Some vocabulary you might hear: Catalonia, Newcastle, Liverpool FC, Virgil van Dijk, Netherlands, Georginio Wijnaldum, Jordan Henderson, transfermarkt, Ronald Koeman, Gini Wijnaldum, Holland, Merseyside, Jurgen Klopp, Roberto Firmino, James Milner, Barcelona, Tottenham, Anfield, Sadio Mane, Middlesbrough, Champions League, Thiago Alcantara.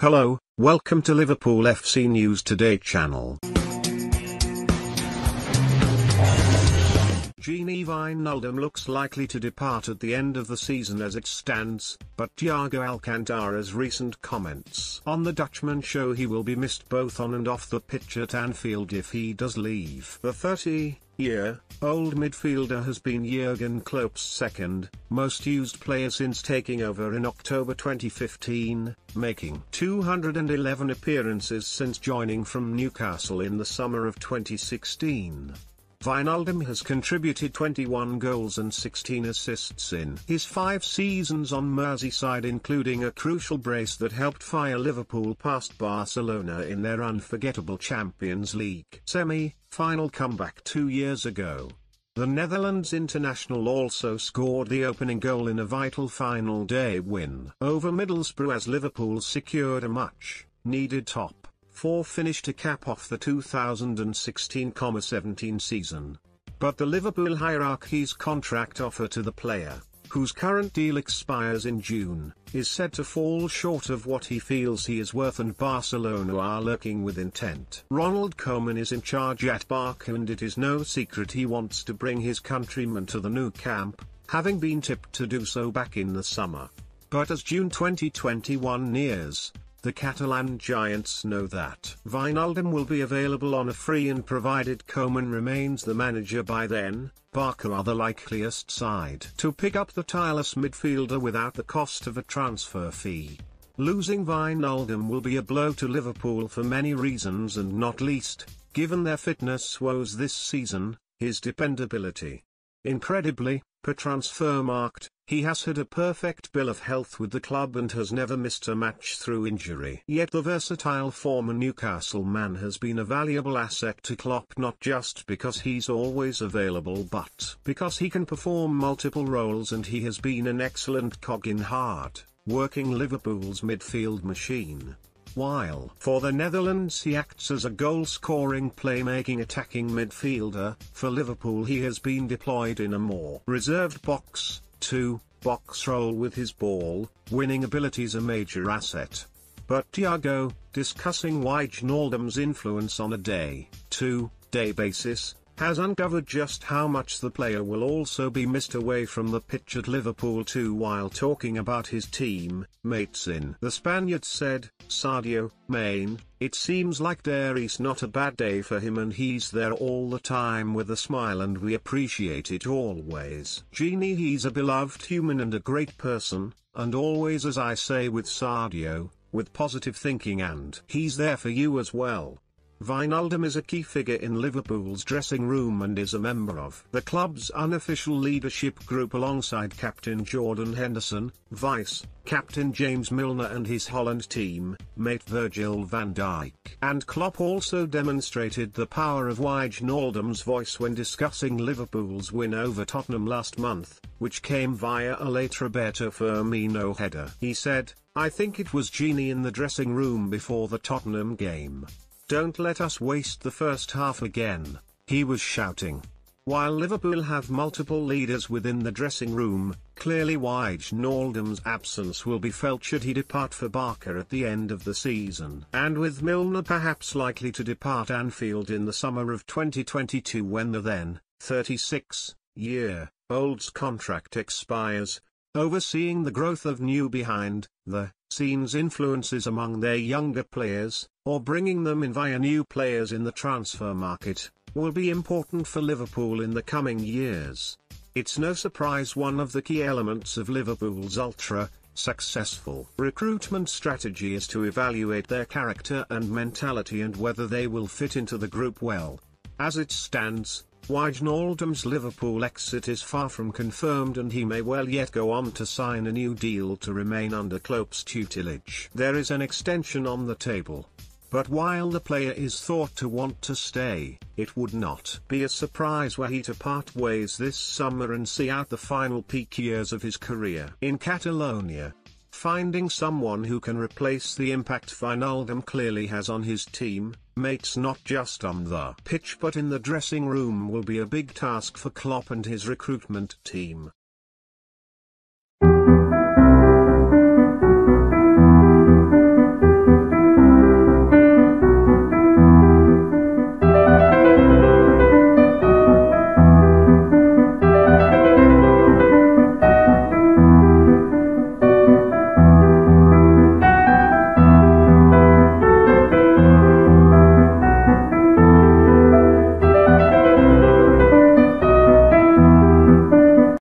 Hello, welcome to Liverpool FC News Today channel. Georginio Wijnaldum looks likely to depart at the end of the season as it stands, but Thiago Alcantara's recent comments on the Dutchman show he will be missed both on and off the pitch at Anfield if he does leave. The 30-year-old midfielder has been Jurgen Klopp's second most used player since taking over in October 2015, making 211 appearances since joining from Newcastle in the summer of 2016. Wijnaldum has contributed 21 goals and 16 assists in his 5 seasons on Merseyside, including a crucial brace that helped fire Liverpool past Barcelona in their unforgettable Champions League semi-final comeback 2 years ago. The Netherlands international also scored the opening goal in a vital final day win over Middlesbrough as Liverpool secured a much-needed top-4 finish to cap off the 2016-17 season. But the Liverpool hierarchy's contract offer to the player, whose current deal expires in June, is said to fall short of what he feels he is worth, and Barcelona are looking with intent. Ronald Koeman is in charge at Barca, and it is no secret he wants to bring his countrymen to the new camp, having been tipped to do so back in the summer. But as June 2021 nears, the Catalan giants know that Wijnaldum will be available on a free, and provided Koeman remains the manager by then, Barca are the likeliest side to pick up the tireless midfielder without the cost of a transfer fee. Losing Wijnaldum will be a blow to Liverpool for many reasons, and not least, given their fitness woes this season, his dependability. Incredibly, per transfermarkt, he has had a perfect bill of health with the club and has never missed a match through injury. Yet the versatile former Newcastle man has been a valuable asset to Klopp, not just because he's always available, but because he can perform multiple roles, and he has been an excellent cog in hard-working Liverpool's midfield machine. While for the Netherlands he acts as a goal-scoring, play-making attacking midfielder, for Liverpool he has been deployed in a more reserved box-to-box role, with his ball-winning abilities a major asset. But Thiago, discussing Wijnaldum's influence on a day-to-day basis, has uncovered just how much the player will also be missed away from the pitch at Liverpool too. While talking about his team mates in the Spaniard said, "Sadio Mane, it seems like there is not a bad day for him, and he's there all the time with a smile, and we appreciate it always. Genie, he's a beloved human and a great person, and always, as I say with Sadio, with positive thinking, and he's there for you as well." Wijnaldum is a key figure in Liverpool's dressing room and is a member of the club's unofficial leadership group alongside captain Jordan Henderson, vice-captain James Milner and his Holland team mate Virgil van Dijk. And Klopp also demonstrated the power of Wijnaldum's voice when discussing Liverpool's win over Tottenham last month, which came via a late Roberto Firmino header. He said, "I think it was Genie in the dressing room before the Tottenham game. 'Don't let us waste the first half again,' he was shouting." While Liverpool have multiple leaders within the dressing room, clearly Wijnaldum's absence will be felt should he depart for Barca at the end of the season. And with Milner perhaps likely to depart Anfield in the summer of 2022 when the then 36-year-old's contract expires, overseeing the growth of new behind-the-scenes influences among their younger players, or bringing them in via new players in the transfer market, will be important for Liverpool in the coming years. It's no surprise one of the key elements of Liverpool's ultra-successful recruitment strategy is to evaluate their character and mentality and whether they will fit into the group well. As it stands, Wijnaldum's Liverpool exit is far from confirmed, and he may well yet go on to sign a new deal to remain under Klopp's tutelage. There is an extension on the table. But while the player is thought to want to stay, it would not be a surprise were he to part ways this summer and see out the final peak years of his career in Catalonia. Finding someone who can replace the impact Wijnaldum clearly has on his team mates, not just on the pitch but in the dressing room, will be a big task for Klopp and his recruitment team.